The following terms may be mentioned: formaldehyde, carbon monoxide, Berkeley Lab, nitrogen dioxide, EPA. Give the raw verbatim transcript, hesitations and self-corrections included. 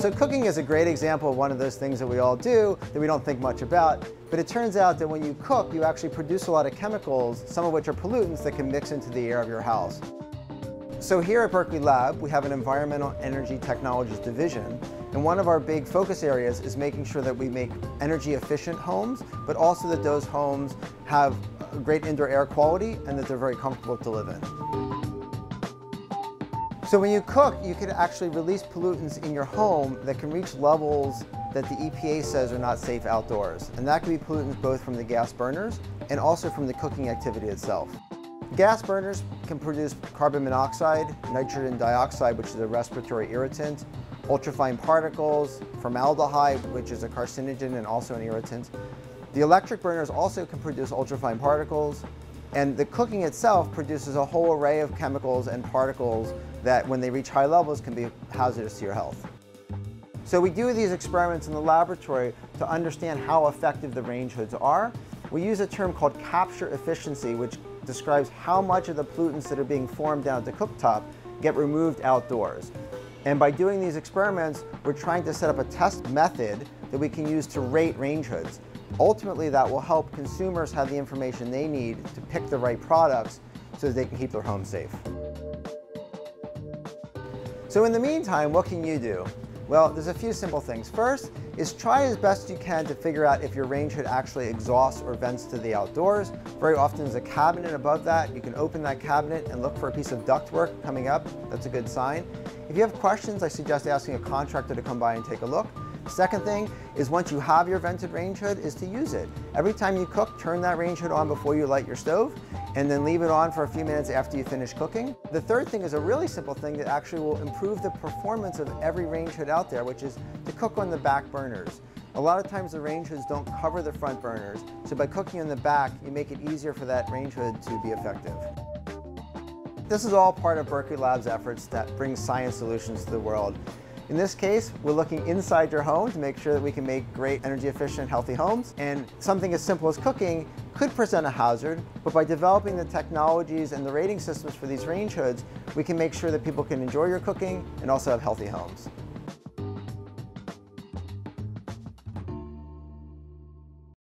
So cooking is a great example of one of those things that we all do that we don't think much about. But it turns out that when you cook, you actually produce a lot of chemicals, some of which are pollutants that can mix into the air of your house. So here at Berkeley Lab, we have an Environmental Energy Technologies division. And one of our big focus areas is making sure that we make energy efficient homes, but also that those homes have great indoor air quality and that they're very comfortable to live in. So when you cook, you can actually release pollutants in your home that can reach levels that the E P A says are not safe outdoors. And that can be pollutants both from the gas burners and also from the cooking activity itself. Gas burners can produce carbon monoxide, nitrogen dioxide, which is a respiratory irritant, ultrafine particles, formaldehyde, which is a carcinogen and also an irritant. The electric burners also can produce ultrafine particles, and the cooking itself produces a whole array of chemicals and particles that, when they reach high levels, can be hazardous to your health. So we do these experiments in the laboratory to understand how effective the range hoods are. We use a term called capture efficiency, which describes how much of the pollutants that are being formed down at the cooktop get removed outdoors. And by doing these experiments, we're trying to set up a test method that we can use to rate range hoods. Ultimately, that will help consumers have the information they need to pick the right products so that they can keep their home safe. So in the meantime, what can you do? Well, there's a few simple things. First is try as best you can to figure out if your range hood actually exhausts or vents to the outdoors. Very often there's a cabinet above that. You can open that cabinet and look for a piece of ductwork coming up. That's a good sign. If you have questions, I suggest asking a contractor to come by and take a look. Second thing is, once you have your vented range hood, is to use it. Every time you cook, turn that range hood on before you light your stove, and then leave it on for a few minutes after you finish cooking. The third thing is a really simple thing that actually will improve the performance of every range hood out there, which is to cook on the back burners. A lot of times the range hoods don't cover the front burners, so by cooking in the back, you make it easier for that range hood to be effective. This is all part of Berkeley Lab's efforts that bring science solutions to the world. In this case, we're looking inside your home to make sure that we can make great energy efficient, healthy homes. And something as simple as cooking could present a hazard, but by developing the technologies and the rating systems for these range hoods, we can make sure that people can enjoy your cooking and also have healthy homes.